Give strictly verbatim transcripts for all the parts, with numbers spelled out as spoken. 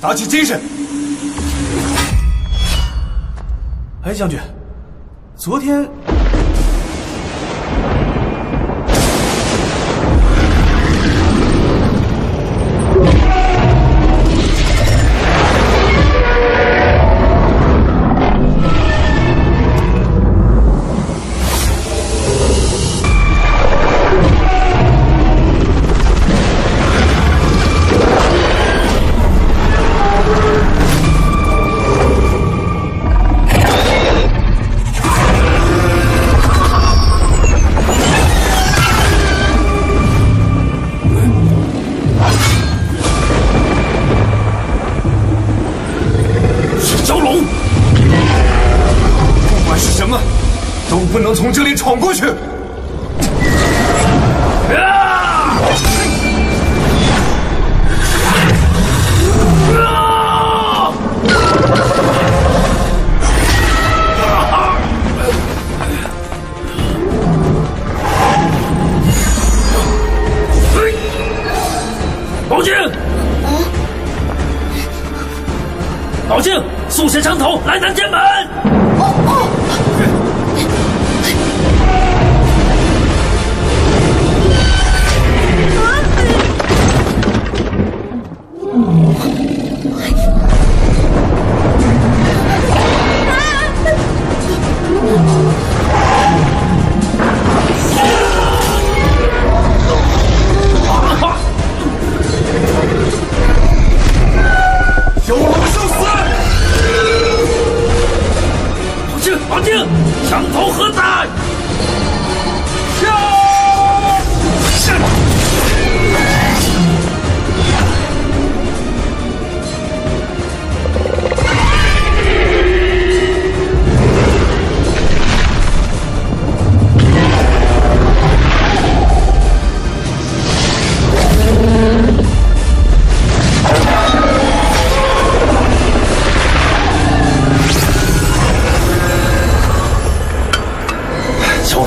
打起精神！哎，将军，昨天。 从这里闯过去！啊！啊！宝镜！宝镜，速携长头来南监门！哦哦。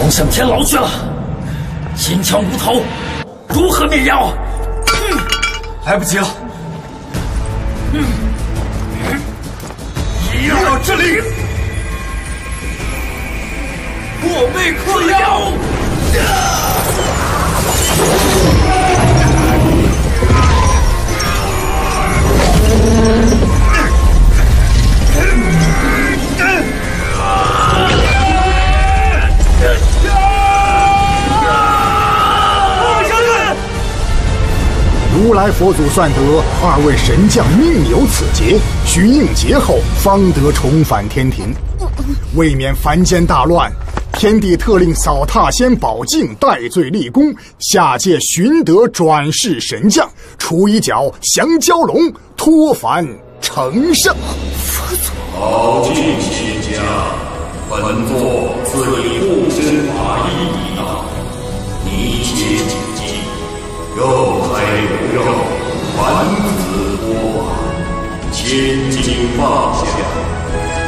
上天牢去了，秦腔无头，如何灭妖？嗯，来不及了。嗯，一到这里，我被困妖。啊 如来佛祖算得二位神将命有此劫，需应劫后方得重返天庭。为免凡间大乱，天帝特令扫踏仙宝镜戴罪立功，下界寻得转世神将，除一角降蛟龙，脱凡成圣。佛祖，宝镜仙家，本座自以护身法医一道，你解。 肉黑无肉，凡子多啊，千金放下，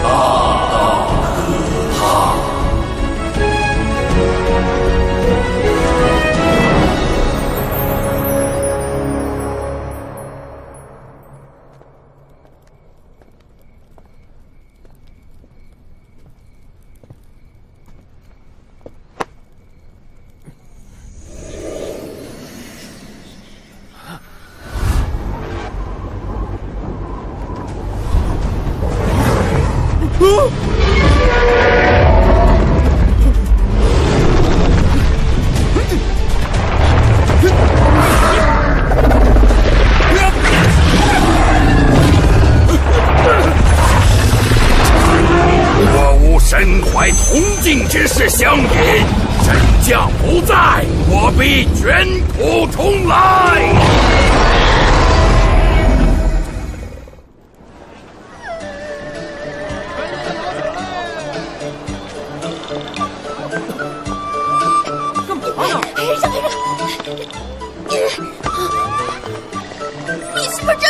大道可怕。你是不是真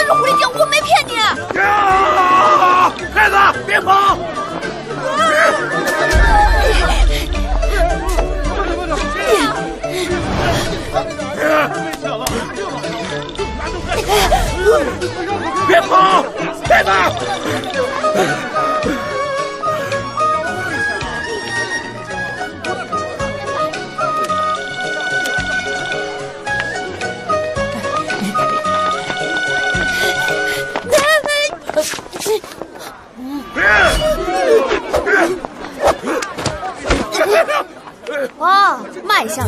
是狐狸？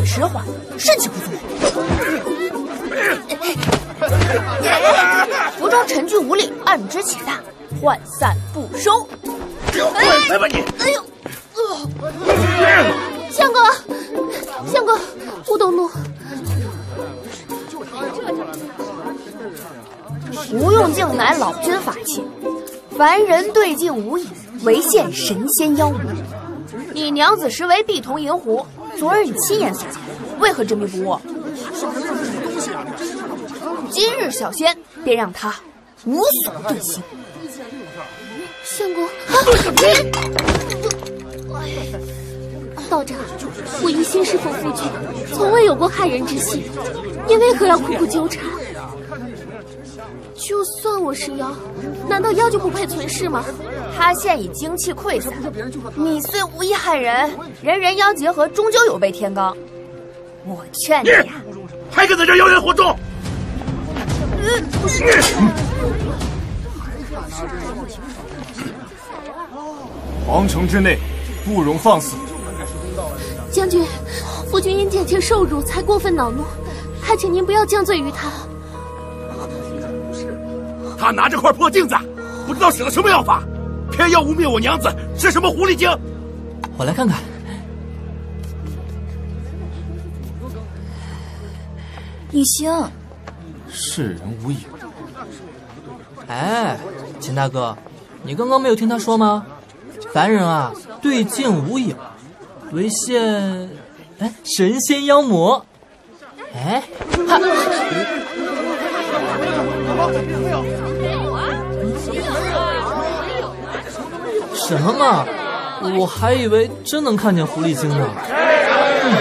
很迟缓，肾气不足。服装陈具无力，按之起大，涣散不收。来吧你！哎呦，相公，相公，勿动怒。 无用镜乃老君法器，凡人对镜无益，唯现神仙妖魔。你娘子实为碧铜银壶，昨日你亲眼所见，为何执迷不悟？今日小仙便让他无所遁形。相公，道长，我疑心师父夫君，从未有过害人之心，您为何要苦苦纠缠？ 就算我是妖，难道妖就不配存世吗？他现已精气溃散，你虽无意害人，人人妖结合，终究有违天罡。我劝你呀、啊，还敢在这妖言惑众！皇城之内，不容放肆。将军，夫君因姐姐受辱才过分恼怒，还请您不要降罪于他。 他拿着块破镜子，不知道使了什么妖法，偏要污蔑我娘子是什么狐狸精。我来看看。你行。世人无影。哎，秦大哥，你刚刚没有听他说吗？凡人啊，对镜无影，唯现哎神仙妖魔。哎，哈。嗯 什么？我还以为真能看见狐狸精呢。嗯、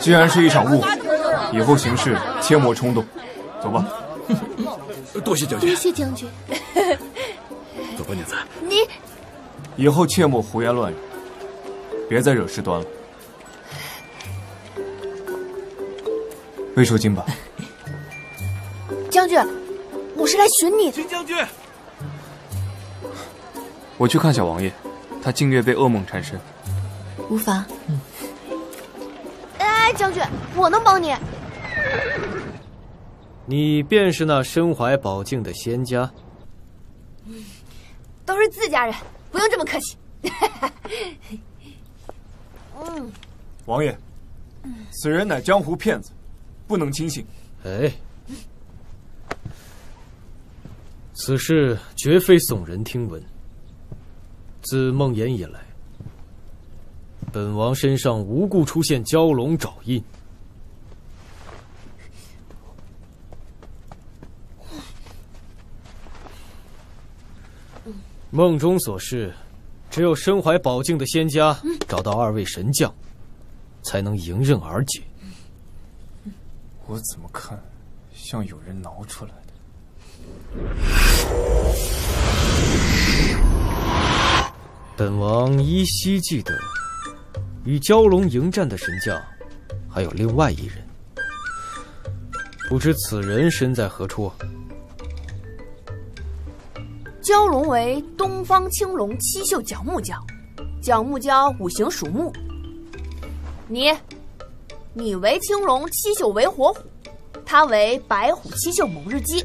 既然是一场误会，以后行事切莫冲动。走吧。多谢将军。多谢将军。走吧，娘子。你以后切莫胡言乱语，别再惹事端了。未收金吧。将军，我是来寻你的。秦将军。 我去看小王爷，他近月被噩梦缠身。无妨。嗯、哎，将军，我能帮你。你便是那身怀宝镜的仙家。都是自家人，不用这么客气。嗯。王爷，此人乃江湖骗子，不能轻信。哎。此事绝非耸人听闻。 自梦魇以来，本王身上无故出现蛟龙爪印。梦中所示，只有身怀宝镜的仙家找到二位神将，才能迎刃而解。我怎么看，像有人挠出来的。 本王依稀记得，与蛟龙迎战的神将，还有另外一人，不知此人身在何处？蛟龙为东方青龙七宿角木蛟，角木蛟五行属木。你，你为青龙七宿为火虎，他为白虎七宿某日鸡，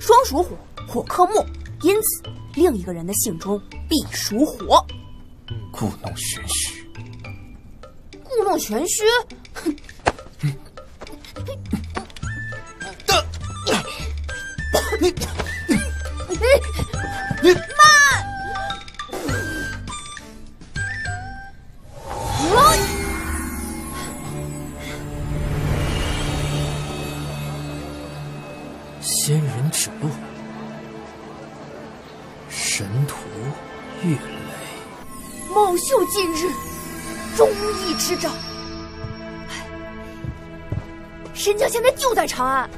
双属火，火克木，因此另一个人的姓中。 必属火，故弄玄虚。故弄玄虚，你你慢！仙人指路，神徒。 月雷，某秀近日忠义之兆，神将现在就在长安。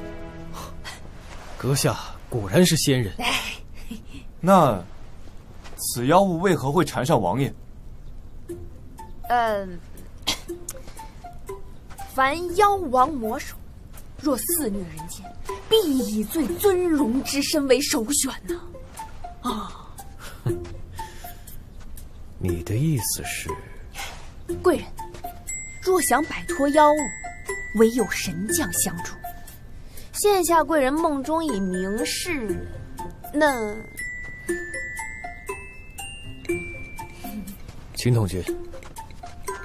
阁下果然是仙人。那此妖物为何会缠上王爷？嗯，凡妖王魔首，若肆虐人间，必以最尊荣之身为首选呢。啊！ 你的意思是，贵人，若想摆脱妖物，唯有神将相助。现下贵人梦中已明示，那……秦统军，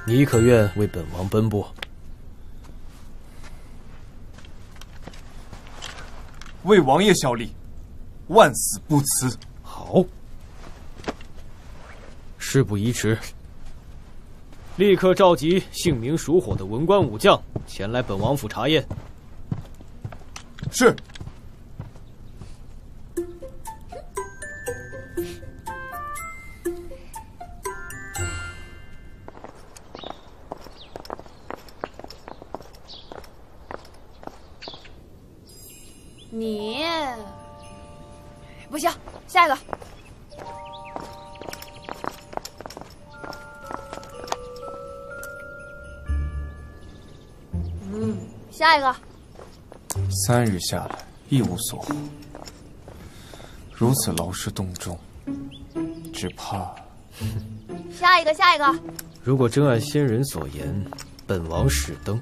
你可愿为本王奔波？为王爷效力，万死不辞。好，事不宜迟。 立刻召集姓名属火的文官武将前来本王府查验。是。你不行，下一个。 下一个，三日下来一无所获，如此劳师动众，只怕……下一个，下一个。如果真按仙人所言，本王始登，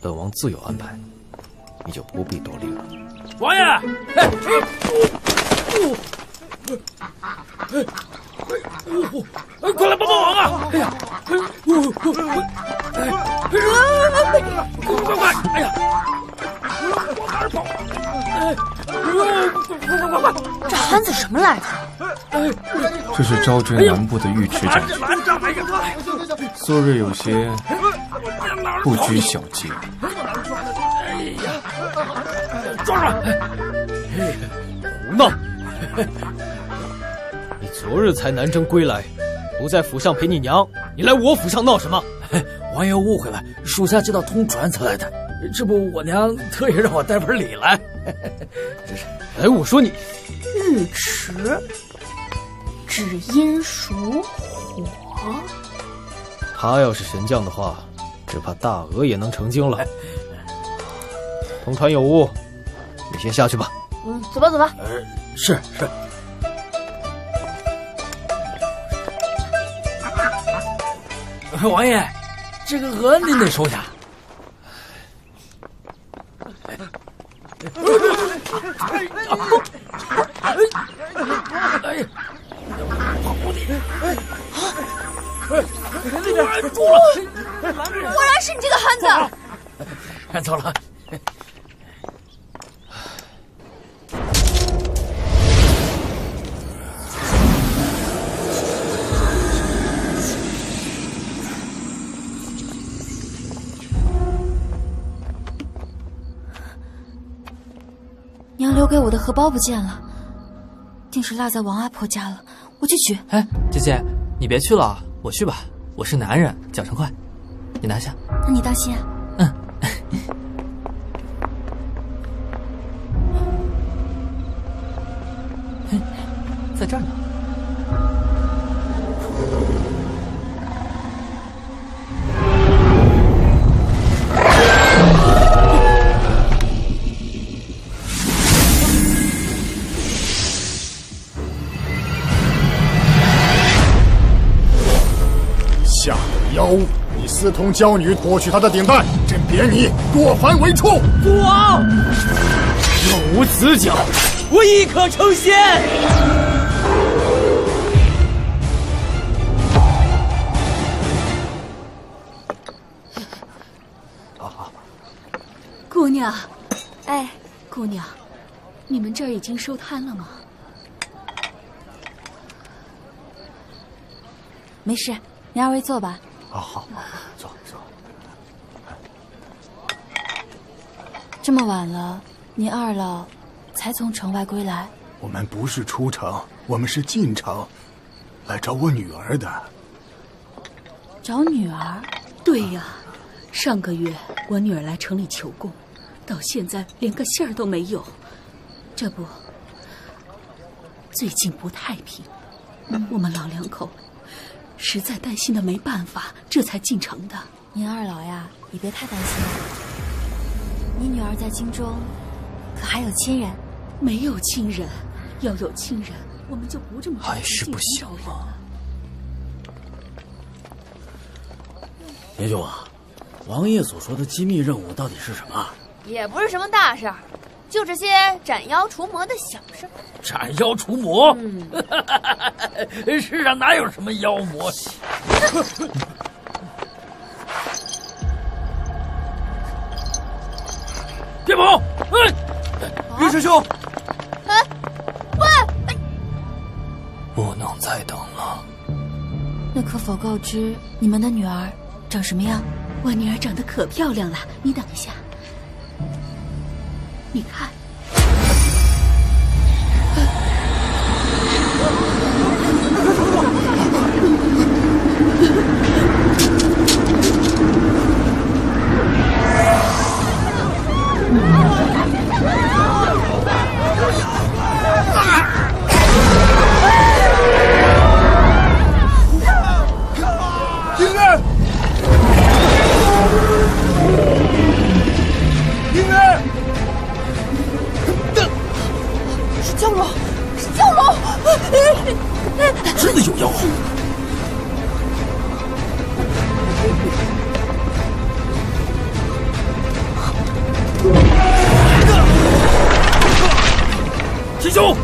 本王自有安排，你就不必多虑了。王爷，哎，快来帮帮忙啊！哎呀，哎。 快快快！哎呀，往哪儿跑？哎，快快快！这汉子什么来头？这是招追南部的尉迟将军，素日有些不拘小节。哎呀，抓住！胡闹！你昨日才南征归来，不在府上陪你娘，你来我府上闹什么？ 王爷误会了，属下接到通传才来的。这不，我娘特意让我带本礼来。真是，哎，我说你，尉迟，只因属火。他要是神将的话，只怕大鹅也能成精了。同传有误，你先下去吧。嗯，走吧，走吧。呃，是是。 王爷，这个鹅您得收下。哎呀，徒弟，那边住了！果然是你这个汉子！看错了。 娘留给我的荷包不见了，定是落在王阿婆家了。我去取。哎，姐姐，你别去了，我去吧。我是男人，脚程快。你拿下。那你当心啊。嗯。在这儿呢。私通娇女，脱去她的顶戴，朕贬你过凡为畜。父王，若无此酒，我亦可成仙。好好，姑娘，哎，姑娘，你们这儿已经收摊了吗？没事，你二位坐吧。 啊，好，好，坐坐。这么晚了，您二老才从城外归来？我们不是出城，我们是进城，来找我女儿的。找女儿？对呀，上个月我女儿来城里求供，到现在连个信儿都没有。这不，最近不太平，嗯、我们老两口。 实在担心的没办法，这才进城的。您二老呀，也别太担心了。你女儿在京中，可还有亲人？没有亲人，要有亲人，我们就不这么还是不行了。林兄啊，王爷所说的机密任务到底是什么？也不是什么大事儿，就这些斩妖除魔的小事。斩妖除魔？嗯、世上哪有什么妖魔？别跑！哎，云、啊、师兄。哎、啊，喂！哎、不能再等了。那可否告知你们的女儿长什么样？我女儿长得可漂亮了，你等一下。 你看，停儿，停儿。 蛟龙，蛟龙，真的有妖！师兄，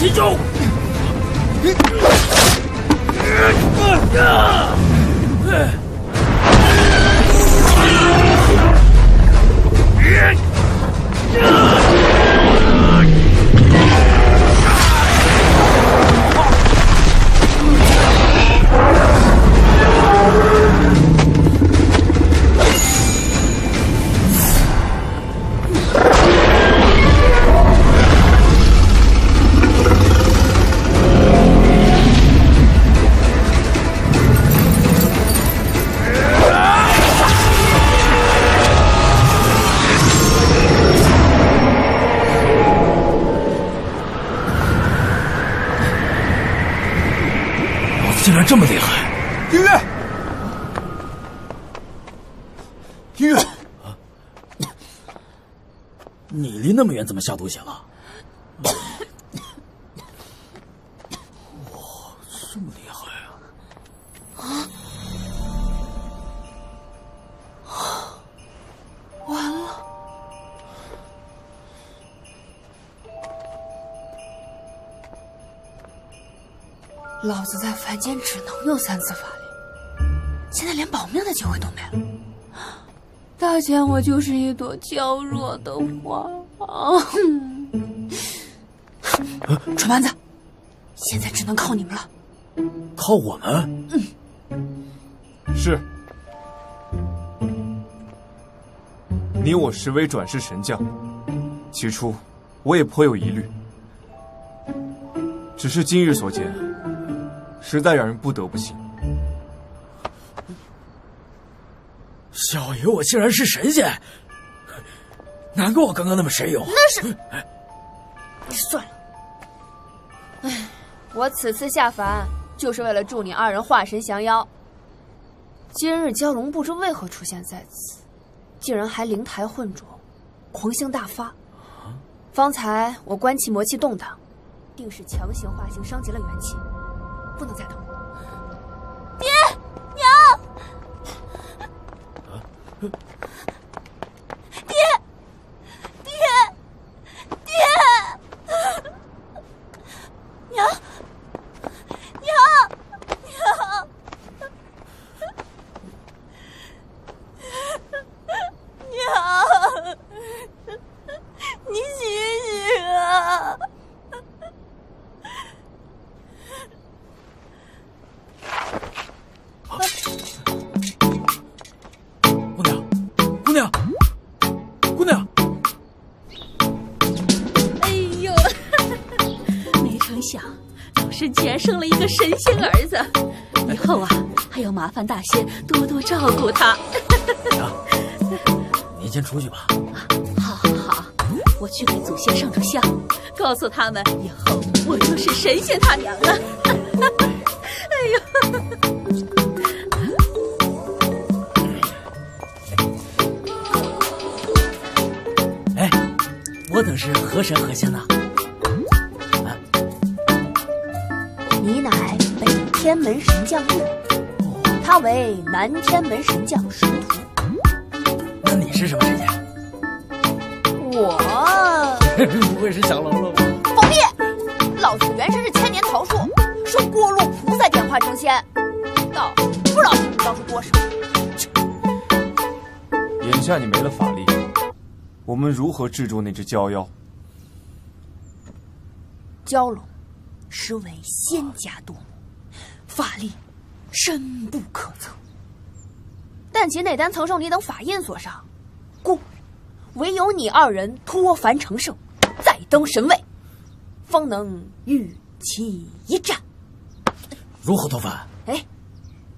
师兄。 竟然这么厉害！丁月，丁月，啊、你离那么远怎么下毒血了？哇，这么厉害啊！啊！完了！老子在凡间只能用三次法力，现在连保命的机会都没了。大千，我就是一朵娇弱的花啊！蠢蛮子，现在只能靠你们了。靠我们？嗯，是。你我实为转世神将，起初我也颇有疑虑，只是今日所见。 实在让人不得不信，小爷我竟然是神仙，难怪我刚刚那么神勇。那是，算了，哎，我此次下凡就是为了助你二人化神降妖。今日蛟龙不知为何出现在此，竟然还灵台混浊，狂性大发。方才我观其魔气动荡，定是强行化形伤及了元气。 不能再等了，爹娘，爹，爹，爹，娘，娘，娘，娘，你醒醒啊！ 姑娘，姑娘，姑娘！哎呦，没成想，老师竟然生了一个神仙儿子，以后啊，还要麻烦大仙多多照顾他。娘，您先出去吧。好，好，好，我去给祖先上上香，告诉他们以后我就是神仙他娘了。哎呦！ 我我等是何神何仙呢？啊、你乃北天门神将日，他为南天门神将神荼。那你是什么神仙？我不会是小喽啰吧？放屁！老子原身是千年桃树，受过路菩萨点化成仙。道不知道你道出多少。眼下你没了法力。 我们如何制住那只蛟妖？蛟龙，实为仙家独母，法力深不可测。但其内丹曾受你等法印所伤，故唯有你二人脱凡成圣，再登神位，方能御其一战。如何脱凡？哎，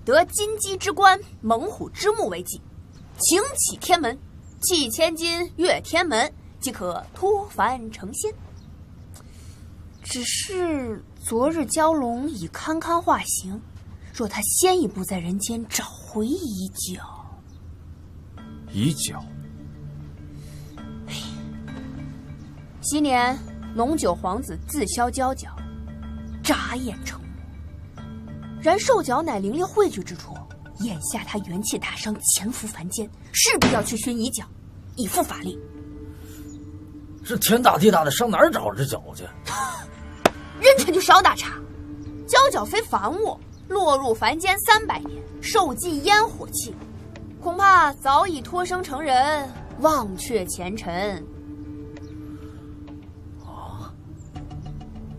得金鸡之冠，猛虎之目为记，请起天门。 弃千金，越天门，即可脱凡成仙。只是昨日蛟龙已堪堪化形，若他先一步在人间找回已久，已久。昔年龙九皇子自削蛟角，眨眼成魔。然兽角乃灵力汇聚之处。 眼下他元气大伤，潜伏凡间，势必要去寻遗角，以复法力。这天大地大的，上哪儿找这角去？扔下去少打岔。蛟角非凡物，落入凡间三百年，受尽烟火气，恐怕早已脱生成人，忘却前尘。啊！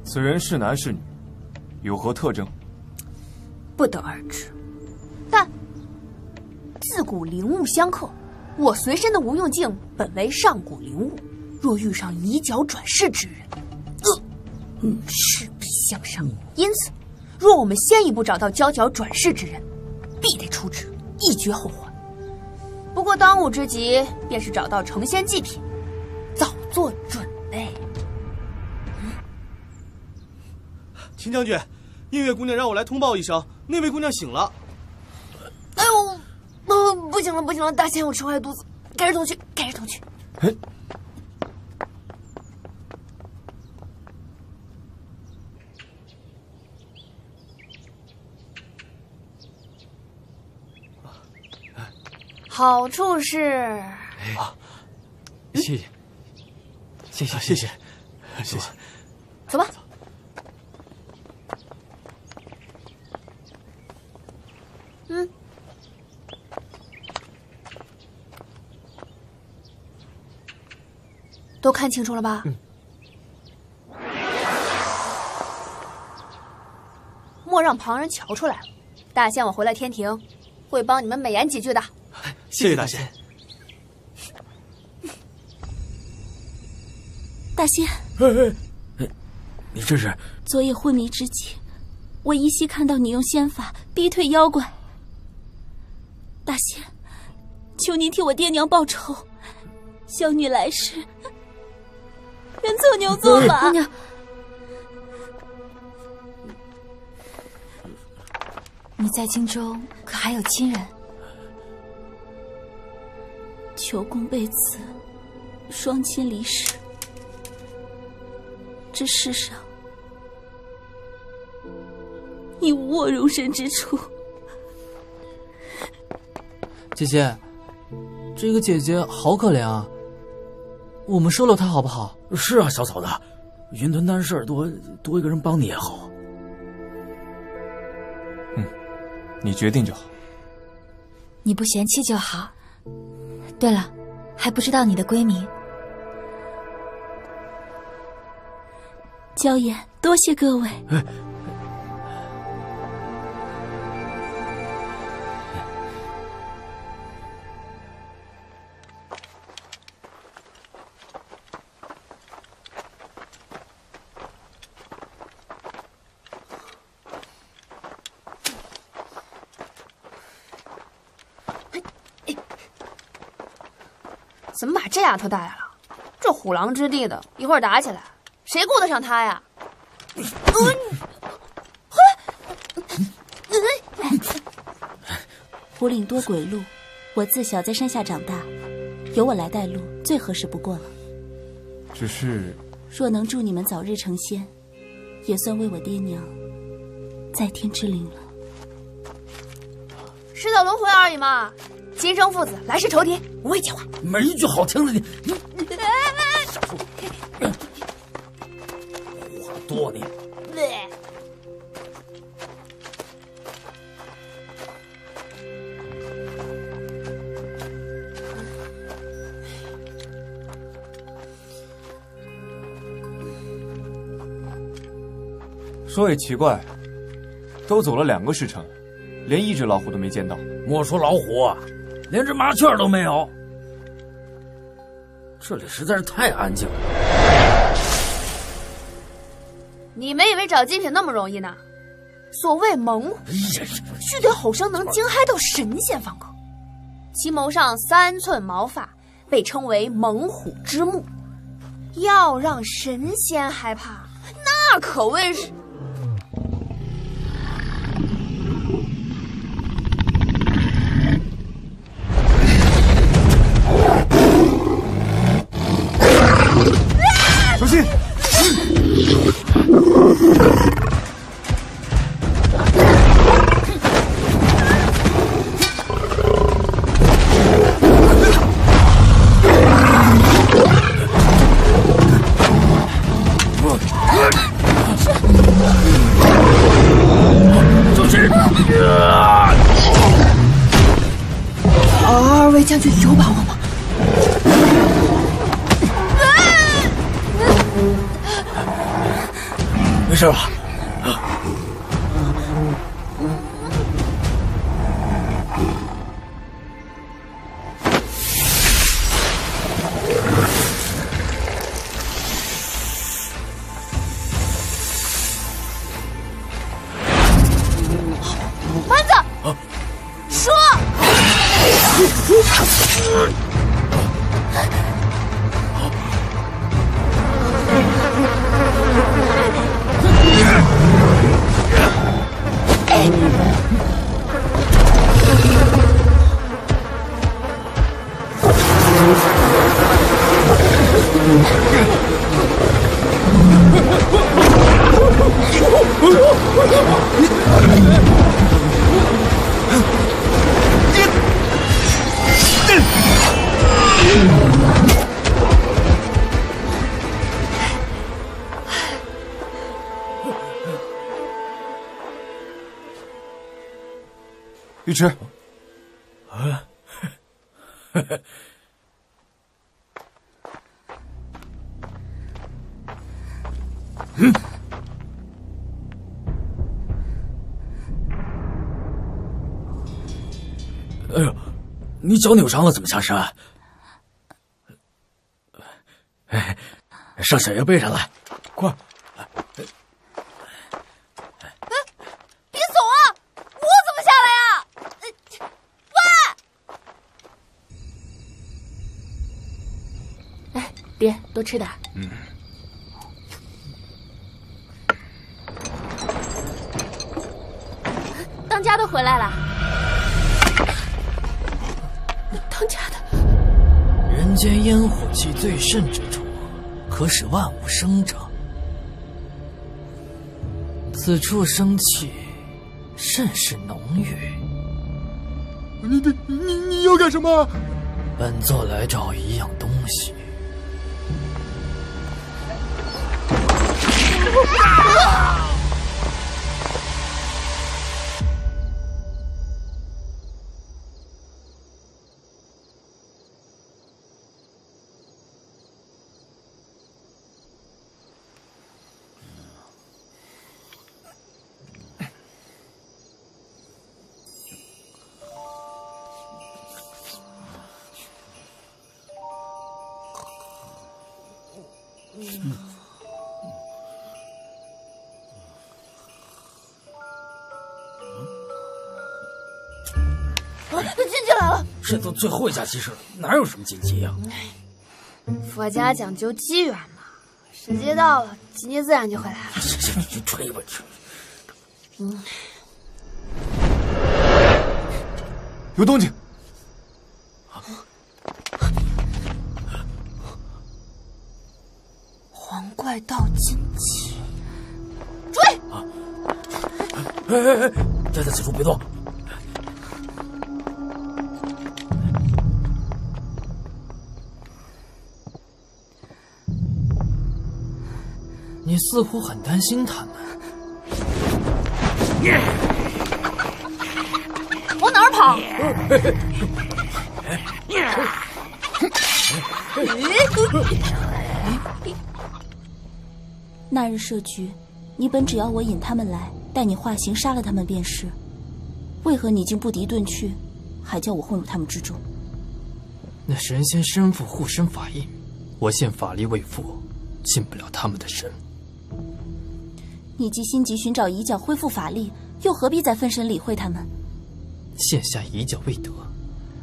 此人是男是女，有何特征？不得而知。 但自古灵物相克，我随身的无用镜本为上古灵物，若遇上以角转世之人，呃，势必相伤。因此，若我们先一步找到蛟角转世之人，必得处置，一绝后患。不过当务之急便是找到成仙祭品，早做准备。嗯、秦将军，映月姑娘让我来通报一声，那位姑娘醒了。 哎呦，呃，不行了，不行了，大仙，我吃坏肚子，改日同去，改日同去。哎，好处是，啊，谢谢，谢谢，谢谢，谢谢，走吧。 都看清楚了吧？嗯、莫让旁人瞧出来了。大仙，我回来天庭会帮你们美言几句的。谢谢大仙。大仙，哎哎，你这是？昨夜昏迷之际，我依稀看到你用仙法逼退妖怪。大仙，求您替我爹娘报仇，小女来世。 愿做牛做马。姑娘，你在京中可还有亲人？求公被刺，双亲离世，这世上已无我容身之处。姐姐，这个姐姐好可怜啊。 我们收留他好不好？是啊，小嫂子，云屯担事儿多，多一个人帮你也好。嗯，你决定就好。你不嫌弃就好。对了，还不知道你的闺名。娇言，多谢各位。哎、怎么把这丫头带来了？这虎狼之地的，一会儿打起来，谁顾得上她呀？虎岭多鬼路，我自小在山下长大，由我来带路最合适不过了。只是若能助你们早日成仙，也算为我爹娘在天之灵了。世道轮回而已嘛，今生父子，来世仇敌，无谓结怀。没一句好听的，你你你，少说，话多呢。 说也奇怪，都走了两个时辰，连一只老虎都没见到。莫说老虎，啊，连只麻雀都没有。这里实在是太安静了。你们以为找祭品那么容易呢？所谓猛虎，须得吼声能惊骇到神仙方可。其谋上三寸毛发，被称为猛虎之目。要让神仙害怕，那可谓是。 是吧？丸子，说，玉池，啊，嗯。 哎呦，你脚扭伤了怎么下山？哎，上小爷背上来，快！哎，别走啊！我怎么下来呀？喂！哎，爹，多吃点。嗯。 当家的回来了。 当家的，人间烟火气最盛之处，可使万物生长。此处生气甚是浓郁。你你你你要干什么？本座来找一样东西。啊 进进来了，这都最后一家鸡舍了，哪有什么禁忌呀？佛家讲究机缘嘛，时机到了，吉尼自然就会来了。行行，你吹吧吹。嗯，有动静。快到惊奇，追！啊！哎哎哎！待在此处别动。 你似乎很担心他们。往哪儿跑？那日设局，你本只要我引他们来，待你化形杀了他们便是。为何你竟不敌遁去，还叫我混入他们之中？那神仙身负护身法印，我现法力未复，进不了他们的身。 你既心急寻找遗角恢复法力，又何必再分神理会他们？现下遗角未得，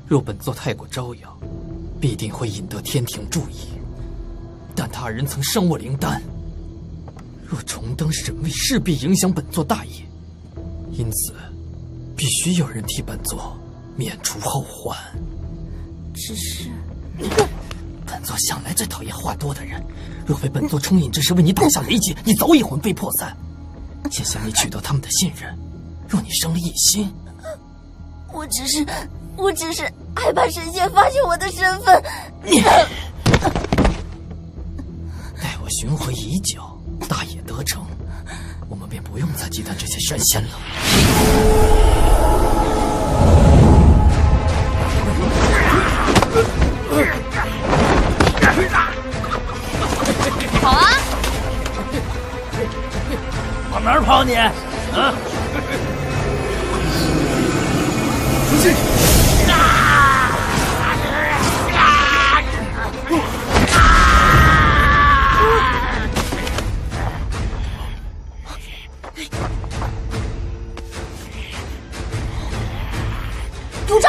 若本座太过招摇，必定会引得天庭注意。但他人曾伤我灵丹，若重登神位，势必影响本座大业，因此必须有人替本座免除后患。只是，本座向来最讨厌话多的人。 若非本座充引之时为你打下雷劫，你早已魂飞魄散。现在你取得他们的信任，若你生了异心，我只是，我只是害怕神仙发现我的身份。待我寻回已久，大业得成，我们便不用再忌惮这些神仙了。 跑啊！往哪儿跑你？啊！出去！啊！住手！啊！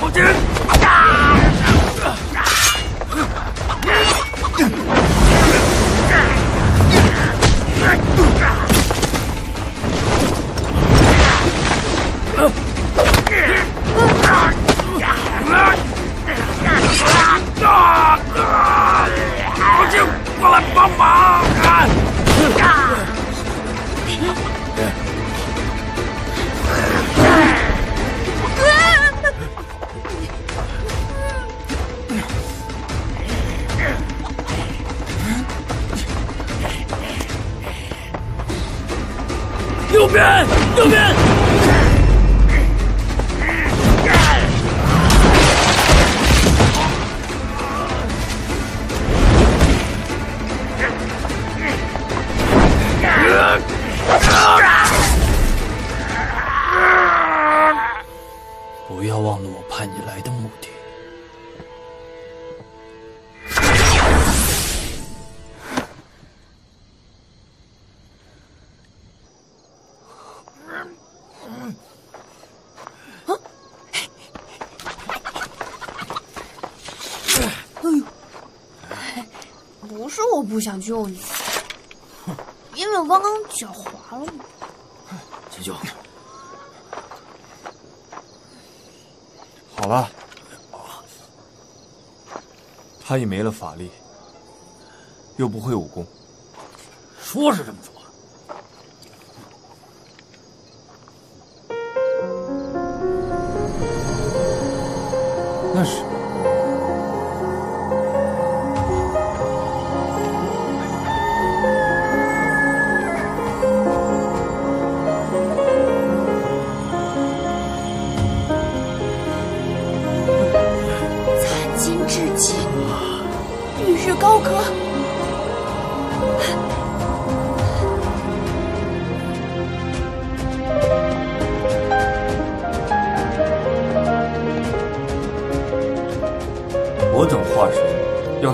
我这。 不想救你，因为我刚刚脚滑了嘛。急救。好了，他已没了法力，又不会武功。说是这么说。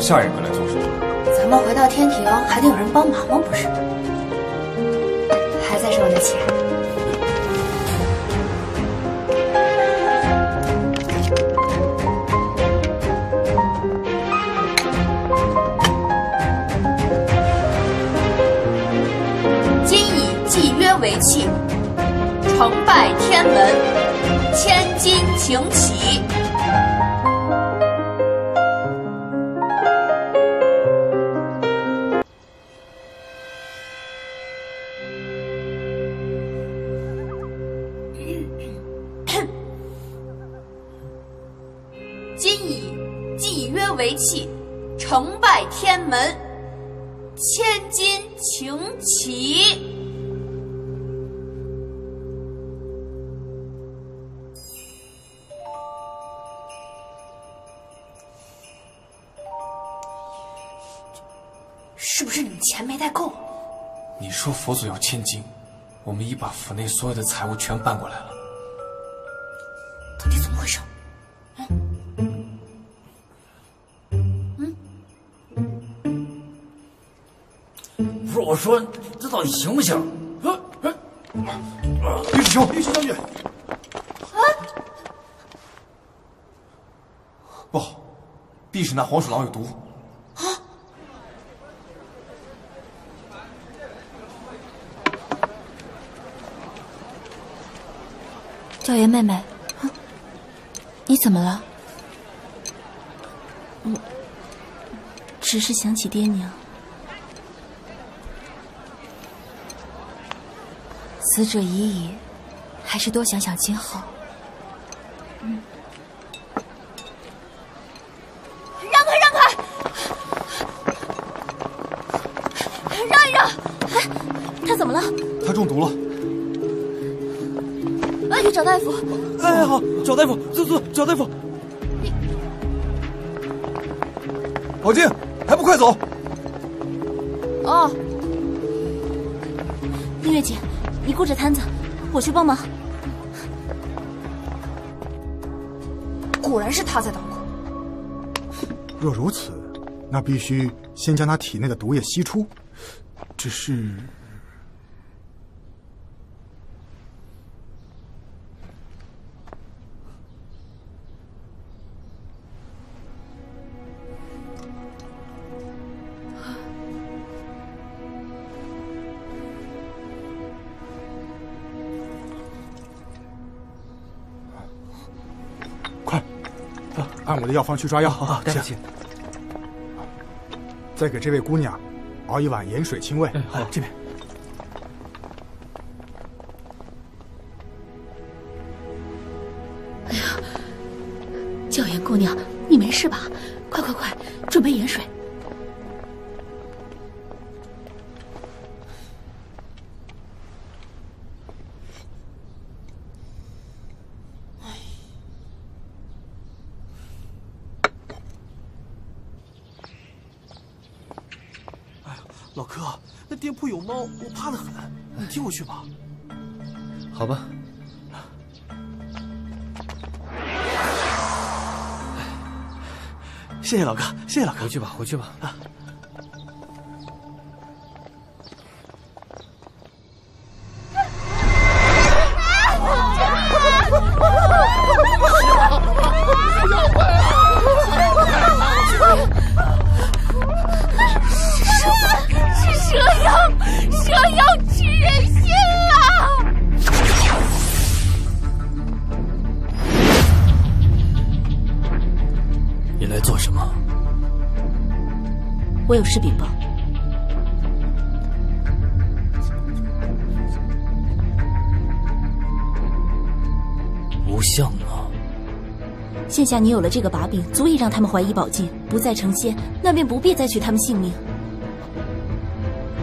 下一个来做什么？咱们回到天庭，还得有人帮忙吗？不是？还在说我的钱？今以祭约为契，成拜天门，千金请起。 Thank you. 为器，成败天门，千金请起。 是不是你们钱没带够？你说佛祖要千金，我们已把府内所有的财物全搬过来了。到底怎么回事？嗯嗯，不是我说，这到底行不行？啊啊！玉师兄，玉师兄，啊！不好，必是那黄鼠狼有毒。 小妍妹妹，啊，你怎么了？我只是想起爹娘。死者已矣，还是多想想今后。嗯。让开，让开！让一让！哎，他怎么了？他中毒了。 去找大夫！哎，好，找大夫，走走，找大夫。你，老金，还不快走！哦，音乐姐，你顾着摊子，我去帮忙。果然是他在捣鬼。若如此，那必须先将他体内的毒液吸出。只是。 按我的药方去抓药啊！对不起。再给这位姑娘熬一碗盐水清胃。嗯，好，这边。哎呀，教员姑娘，你没事吧？快快快，准备盐水。猫，我怕得很，你替我去吧。好吧。谢谢老哥，谢谢老哥。回去吧，回去吧。啊。我有事禀报。无相啊！现下你有了这个把柄，足以让他们怀疑宝剑，不再成仙，那便不必再取他们性命。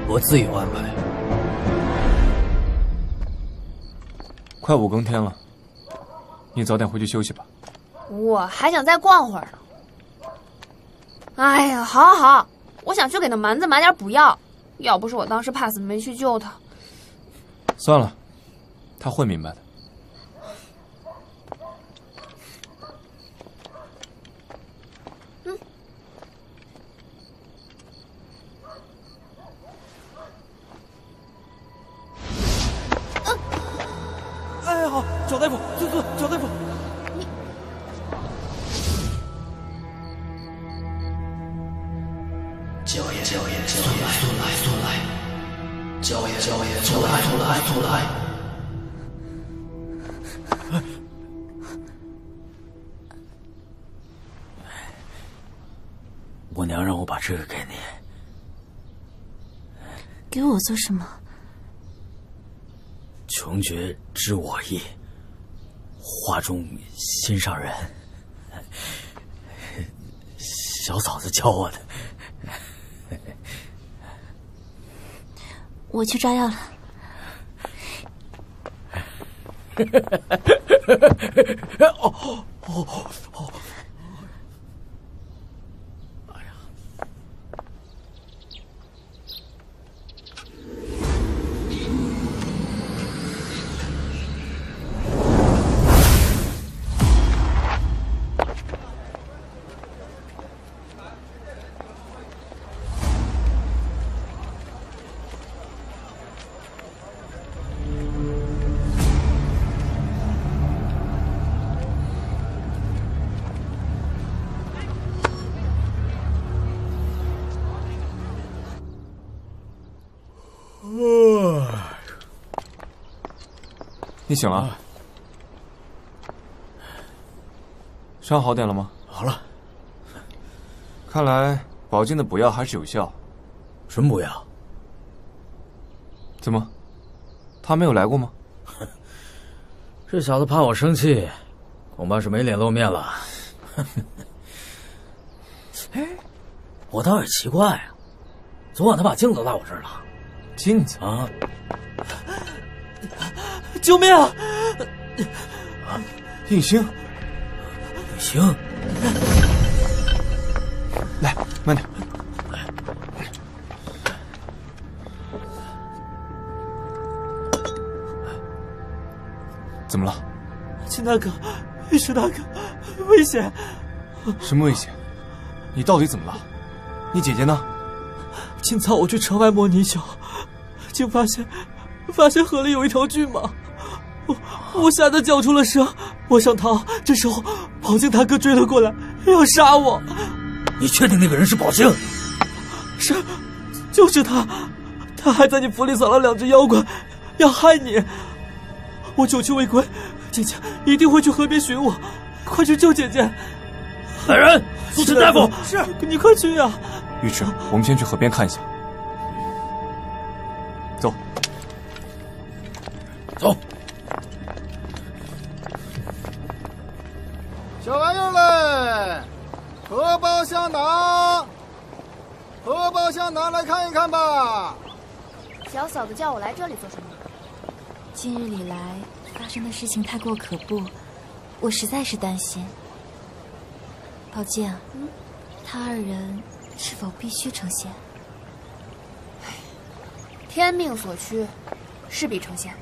我自有安排。快五更天了，你早点回去休息吧。我还想再逛会儿呢。哎呀，好好。 我想去给那蛮子买点补药，要不是我当时怕死没去救他。算了，他会明白的。嗯。嗯。哎，好，找大夫，走走，找大夫。 九爷，九爷，速来，速来，速来！九爷，九爷，速来，速来，速来！我娘让我把这个给你，给我做什么？穷绝知我意，画中心上人。小嫂子教我的。我去抓药了。哦哦哦！哎呀！你醒了、啊，伤好点了吗？好了。看来宝剑的补药还是有效。什么补药？怎么，他没有来过吗？这小子怕我生气，恐怕是没脸露面了。哎，我倒是奇怪啊，昨晚他把镜子落我这儿了。镜子啊！救命啊！啊，影星，影星，来，慢点。怎么了？秦大哥，石大哥，危险！什么危险？你到底怎么了？你姐姐呢？今早我去城外摸泥鳅，竟发现，发现河里有一条巨蟒。我, 我吓得叫出了声，我想逃，这时候宝镜大哥追了过来，要杀我。你确定那个人是宝镜？是，就是他，他还在你府里扫了两只妖怪，要害你。我久去未归，姐姐一定会去河边寻我，快去救姐姐！来人，速请大夫！是，你快去啊！尉迟，我们先去河边看一下。走，走。小玩意儿嘞，荷包香囊，荷包香囊来看一看吧。小嫂子叫我来这里做什么？今日以来发生的事情太过可怖，我实在是担心。宝剑，嗯，他二人是否必须成仙？天命所趋，势必成仙。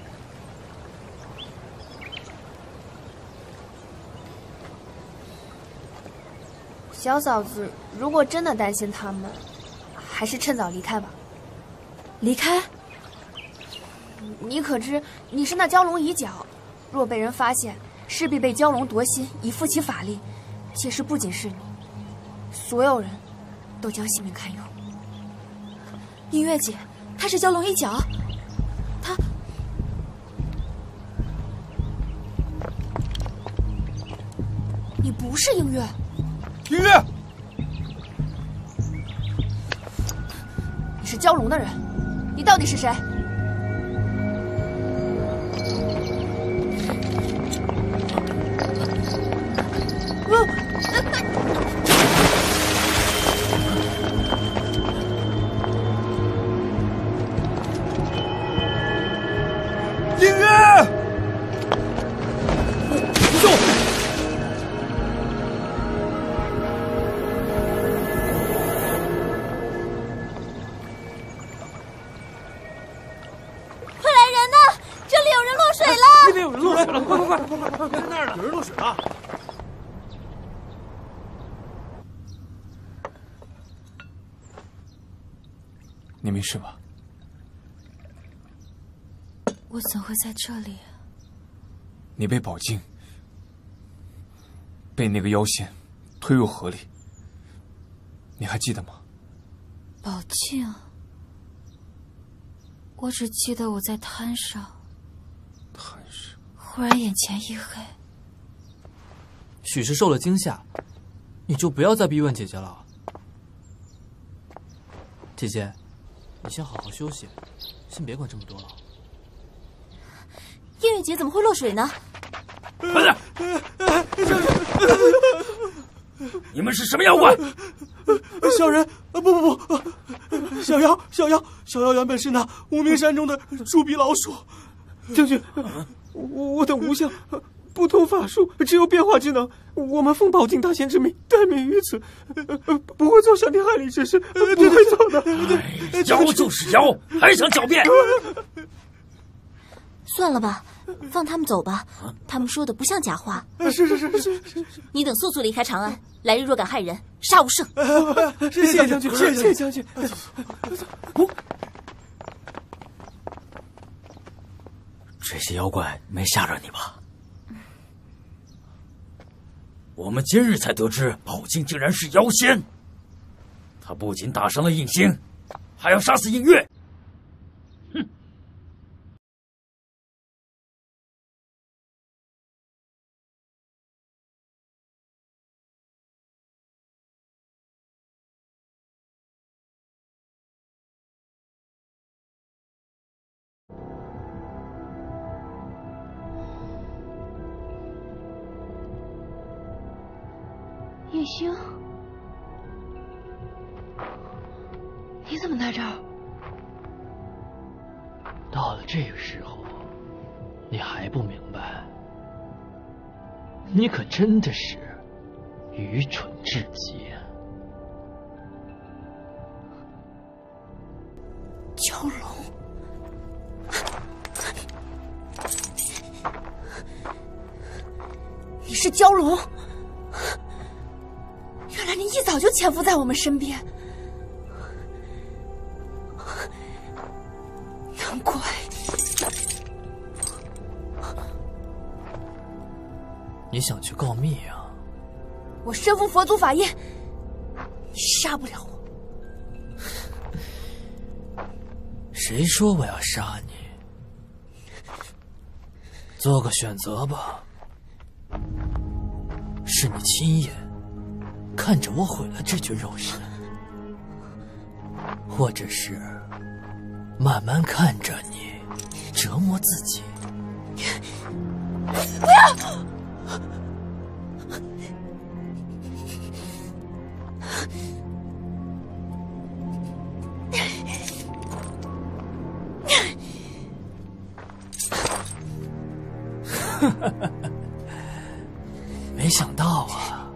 小嫂子，如果真的担心他们，还是趁早离开吧。离开？你可知你是那蛟龙蚁脚，若被人发现，势必被蛟龙夺心，以复其法力。届时不仅是你，所有人都将性命堪忧。音乐姐，她是蛟龙蚁脚，她……你不是音乐。音乐，你是蛟龙的人，你到底是谁？没事吧？我怎会在这里啊？你被宝镜，被那个妖仙推入河里，你还记得吗？宝镜，我只记得我在滩上。滩上。忽然眼前一黑。许是受了惊吓，你就不要再逼问姐姐了。姐姐。你先好好休息，先别管这么多了。音乐节怎么会落水呢？快点！你们是什么妖怪？小人，啊不不不，小妖小妖小妖原本是那无名山中的猪鼻老鼠。将军，我我等无相不通法术，只有变化之能。我们奉保境大仙之命，待命于此，不会做伤天害理之事，不会做的。妖就是妖，还想狡辩？算了吧，放他们走吧。他们说的不像假话。是是是是是。你等速速离开长安，来日若敢害人，杀无赦。谢谢将军，谢谢将军。这些妖怪没吓着你吧？我们今日才得知，宝镜竟然是妖仙。他不仅打伤了应星，还要杀死应月。 应星，你怎么在这儿？到了这个时候，你还不明白？你可真的是愚蠢至极啊！蛟龙，你是蛟龙？ 原来你一早就潜伏在我们身边，难怪。你想去告密啊？我身负佛祖法印，你杀不了我。谁说我要杀你？做个选择吧，是你亲眼 看着我毁了这具肉身，或者是慢慢看着你折磨自己。不要！哈哈哈！没想到啊！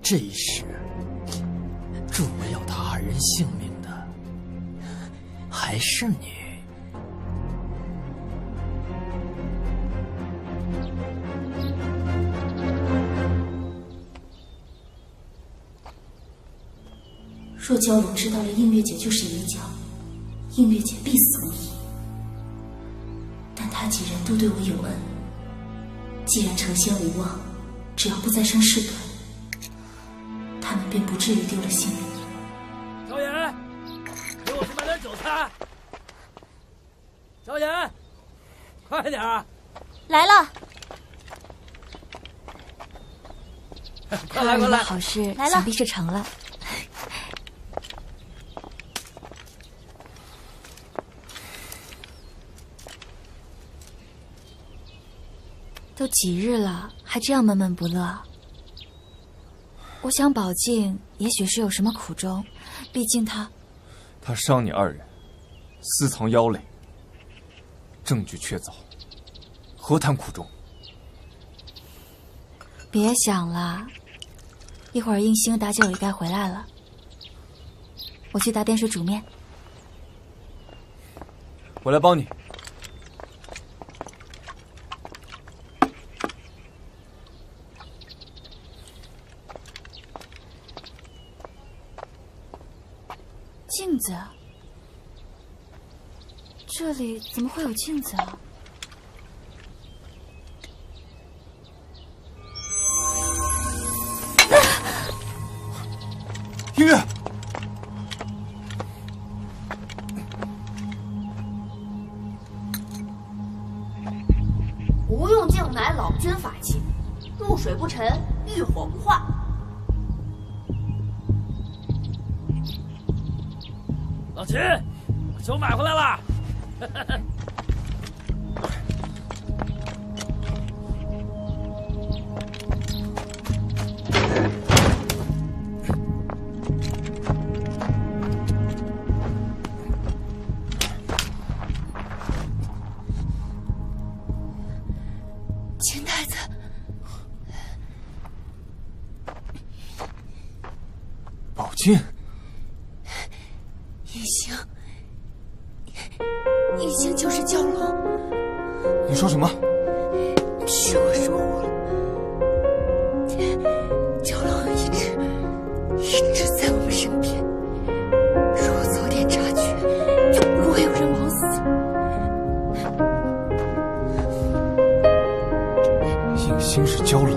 这一世，助我要他二人性命的，还是你。若蛟龙知道了映月姐就是泥角，映月姐必死无疑。但他几人都对我有恩，既然成仙无望，只要不再生事端， 他们便不至于丢了性命。萧炎，给我去买点韭菜。萧炎，快点儿！来了。快来快来！好事想必是成了。都几日了，还这样闷闷不乐？ 我想宝镜也许是有什么苦衷，毕竟他……他伤你二人，私藏妖类，证据确凿，何谈苦衷？别想了，一会儿应星打酒也该回来了，我去打点水煮面。我来帮你。 镜子，这里怎么会有镜子啊？音乐，无用镜乃老君法器，入水不沉，遇火不化。 老秦，我酒买回来了。钱袋子。 宝剑，隐形，隐形就是蛟龙。你说什么？是我说糊了。蛟龙一直一直在我们身边，如果早点察觉，就不会有人枉死。隐形是蛟龙。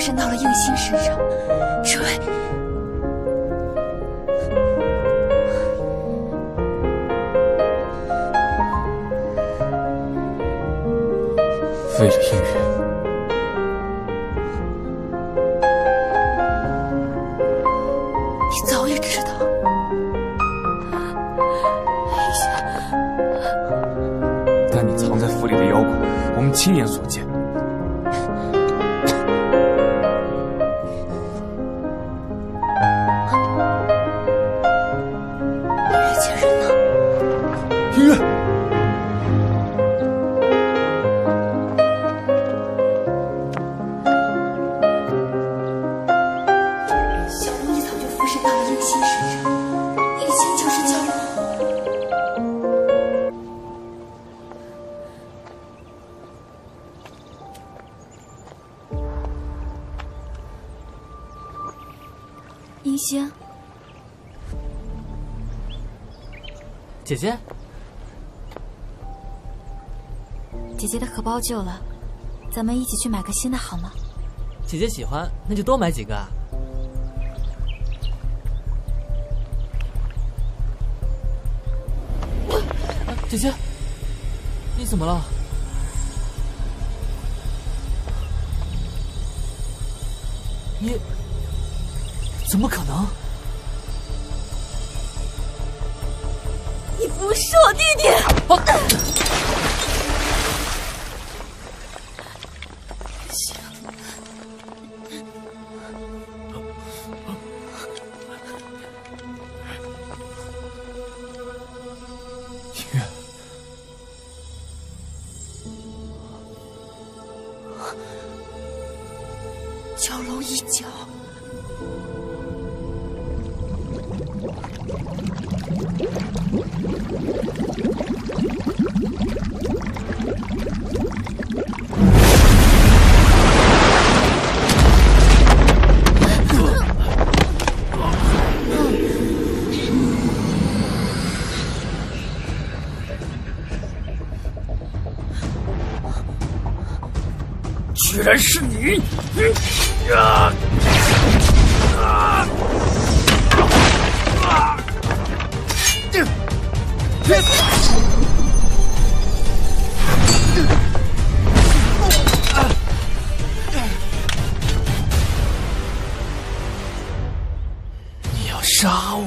伸到了应星身上，追！为了应月，你早也知道。但你藏在府里的妖怪，我们亲眼所见。 姐姐，姐姐的荷包旧了，咱们一起去买个新的好吗？姐姐喜欢，那就多买几个啊。姐姐，你怎么了？你怎么可能？ 不是我弟弟！啊、月，蛟龙一角。 居然是你！啊啊啊！ 你要杀我！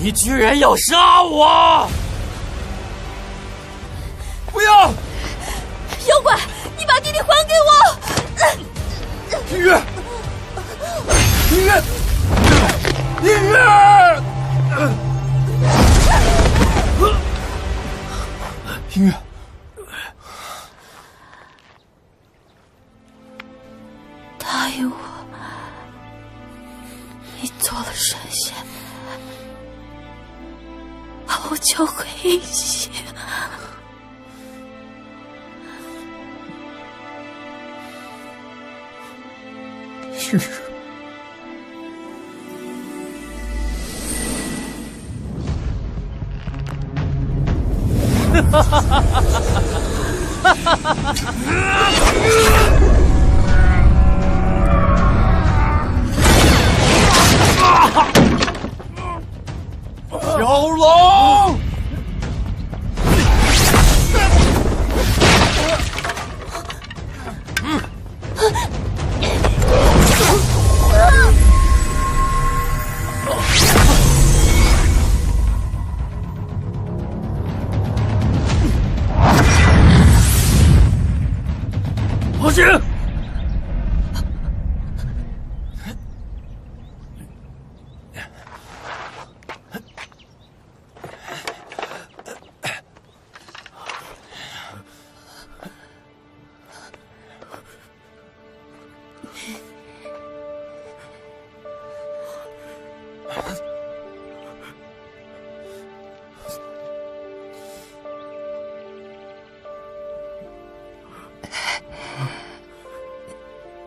你居然要杀我！不要！妖怪，你把弟弟还给我！月，月。 音乐，音乐，答应我，你做了神仙，把我交回一起。音乐。 蛟龙，不行。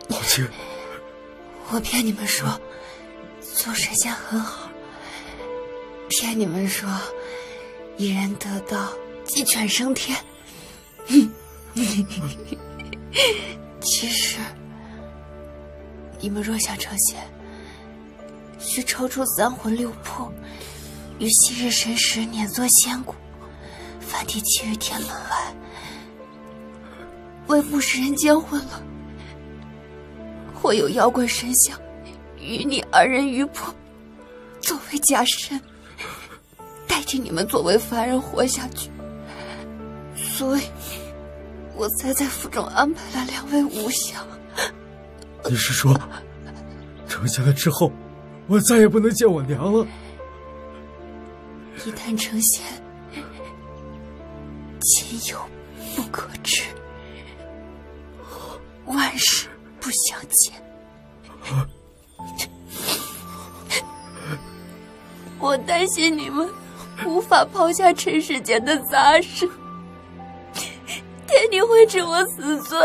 老姐，我骗你们说做神仙很好，骗你们说一人得道鸡犬升天，其实你们若想成仙，需抽出三魂六魄，于昔日辰时碾作仙骨，反体其于天门外，为不食人间混乱，会有妖怪神像与你二人余魄作为假身，代替你们作为凡人活下去，所以我才在府中安排了两位武将。你是说，成仙了之后，我再也不能见我娘了？一旦成仙，亲友不可知，万事不相见。我担心你们无法抛下尘世间的杂事，天定会治我死罪。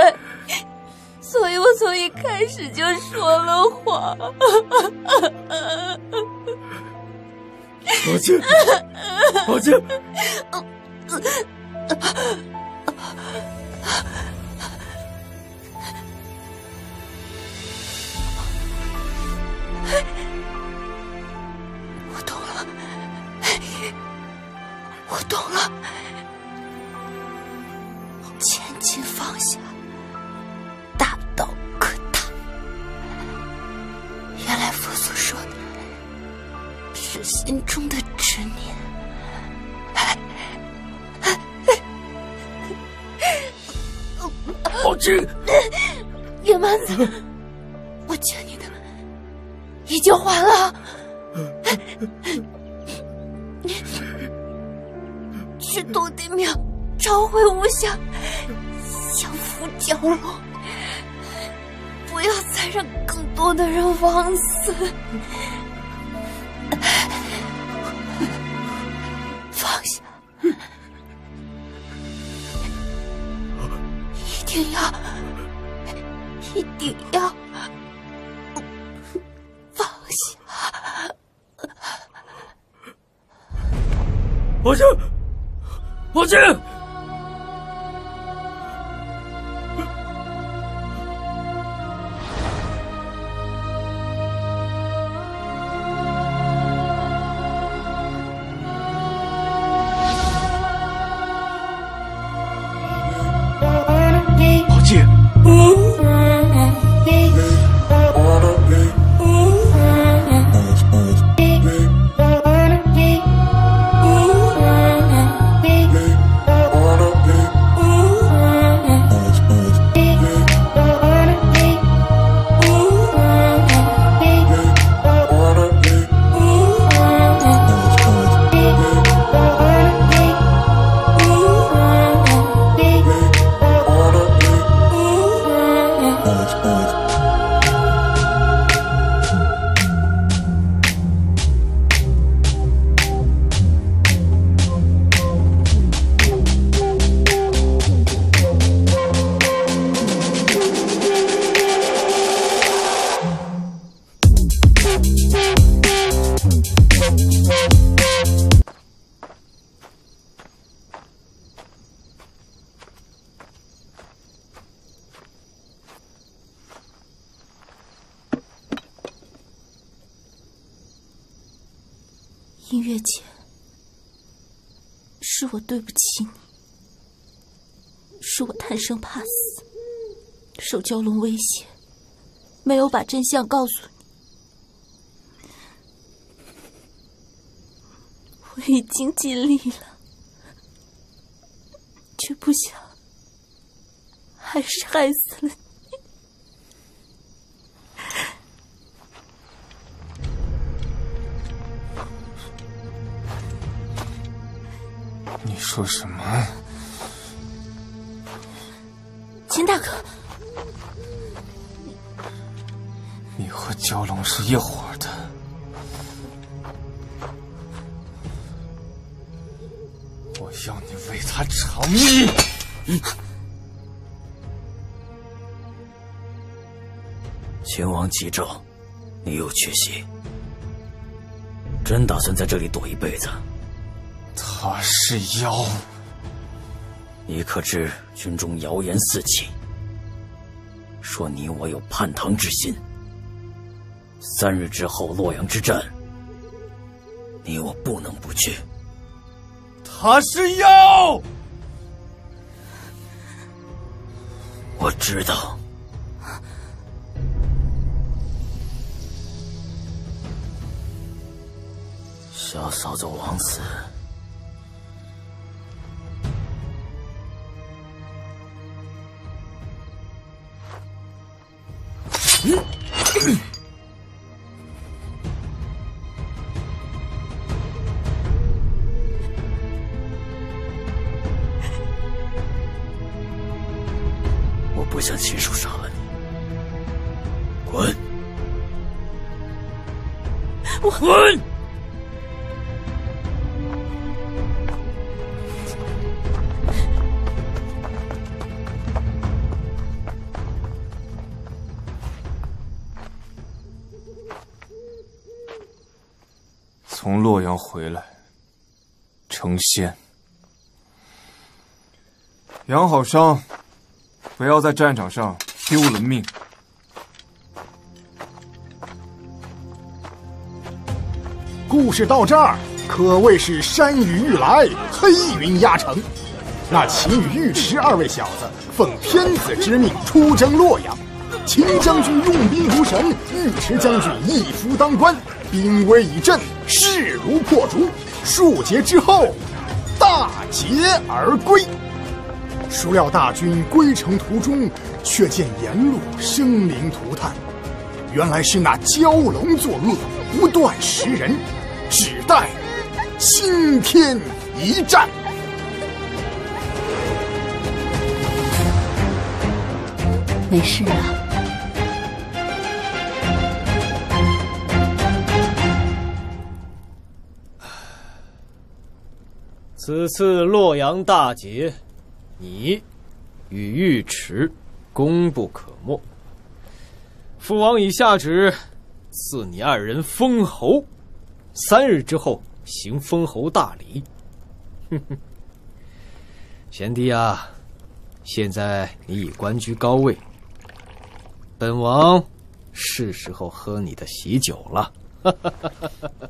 所以我从一开始就说了谎。老姐，老姐，我懂了，我懂了，千金放下。原来佛所说的是心中的执念。老姐，野蛮子，我欠你的已经还了，去土地庙召回无相，降伏蛟龙，不要再让更多的人枉死，放下，一定要，一定要放下。王静，王静。音乐姐，是我对不起你，是我贪生怕死，受蛟龙威胁，没有把真相告诉你。我已经尽力了，却不想，还是害死了你。你说什么？秦大哥，你和蛟龙是一伙的。我要你为他偿命！前往急骤，你又缺席，真打算在这里躲一辈子？他是妖。 你可知军中谣言四起，说你我有叛唐之心。三日之后洛阳之战，你我不能不去。他是妖，我知道。小嫂子枉死。 嗯，我不想亲手杀了你，滚！我滚！从洛阳回来，成仙，养好伤，不要在战场上丢了命。故事到这儿，可谓是山雨欲来，黑云压城。那秦与尉迟二位小子奉天子之命出征洛阳，秦将军用兵如神，尉迟将军一夫当关，兵威已振。 势如破竹，数节之后，大捷而归。孰料大军归程途中，却见沿路生灵涂炭，原来是那蛟龙作恶，不断食人，只待青天一战。 没事啊。 此次洛阳大捷，你与尉迟功不可没。父王已下旨，赐你二人封侯，三日之后行封侯大礼。哼哼，贤弟啊，现在你已官居高位，本王是时候喝你的喜酒了。哈哈哈哈哈哈。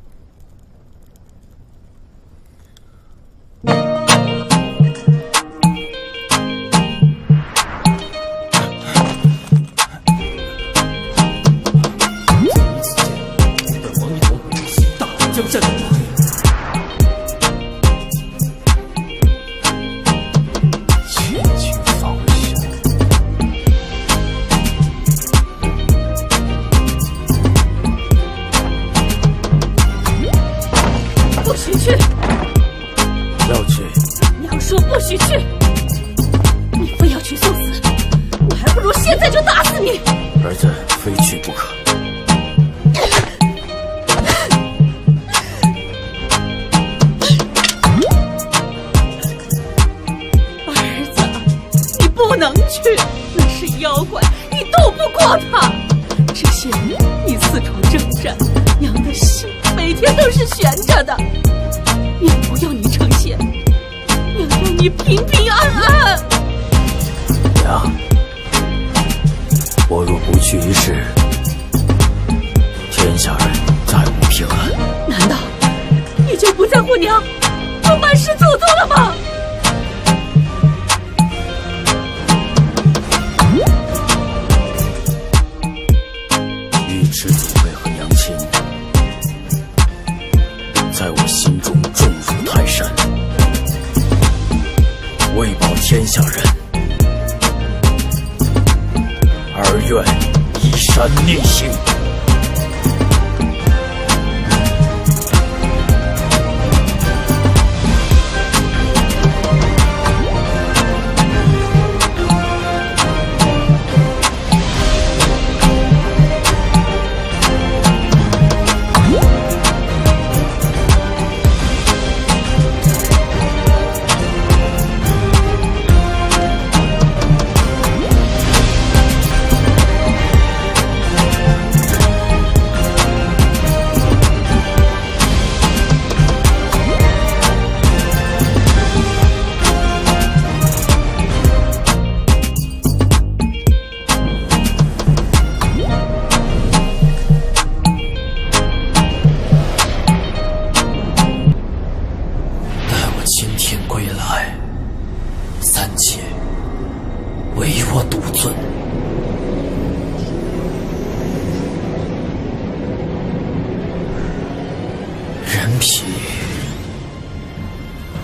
皮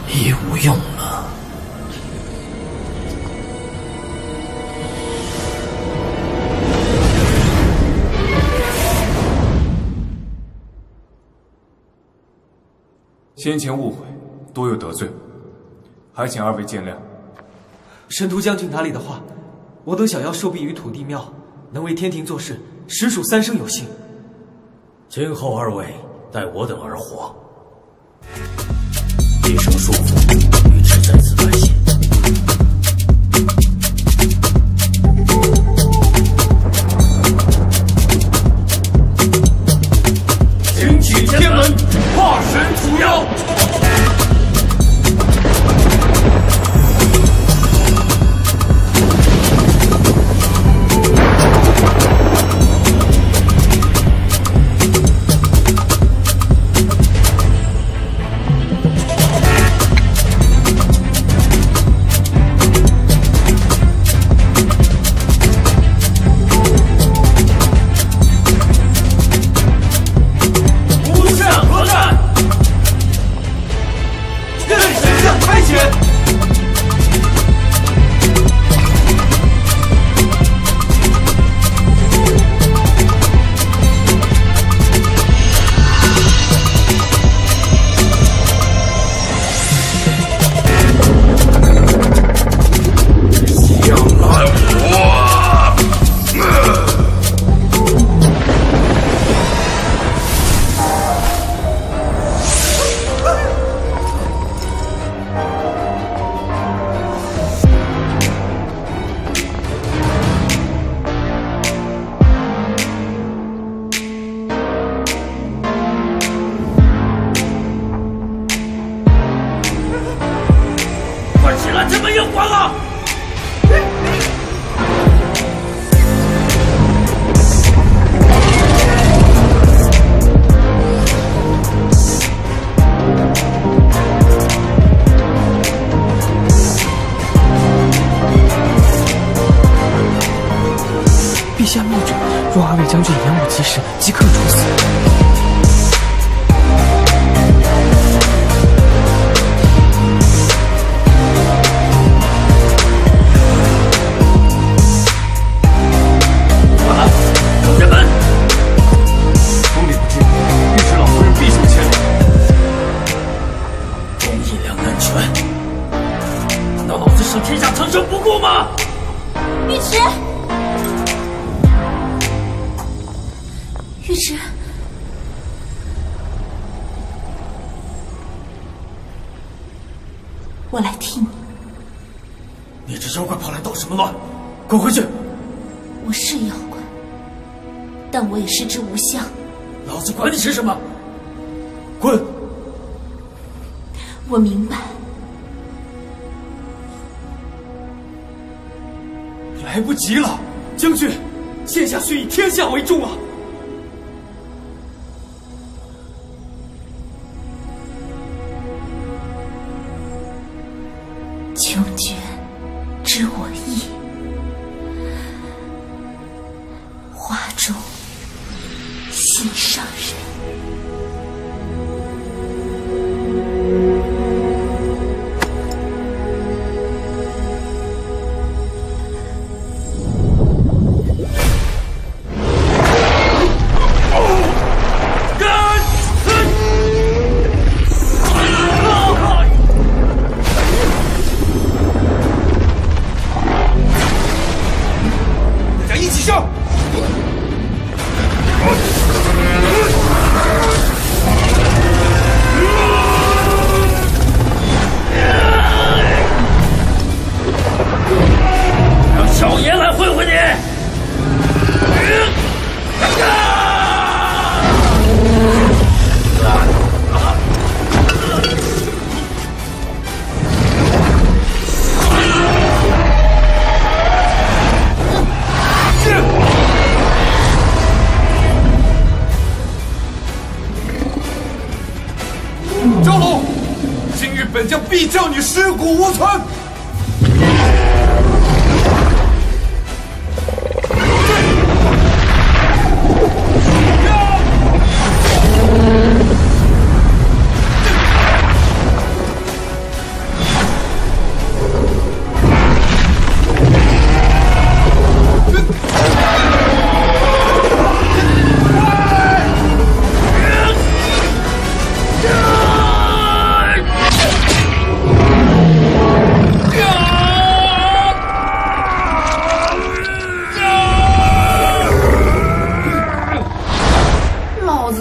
已无用了。先前误会，多有得罪，还请二位见谅。神荼将军哪里的话，我等小妖受庇于土地庙，能为天庭做事，实属三生有幸。今后二位待我等而活，一生束缚，与之在此拜谢。 天门化神除妖，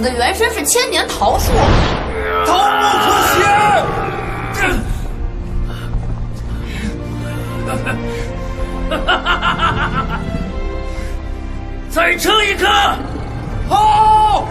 的原身是千年桃树。桃木科学。哈哈哈哈哈哈！再撑一颗。好。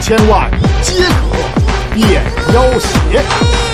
千万皆可变要挟。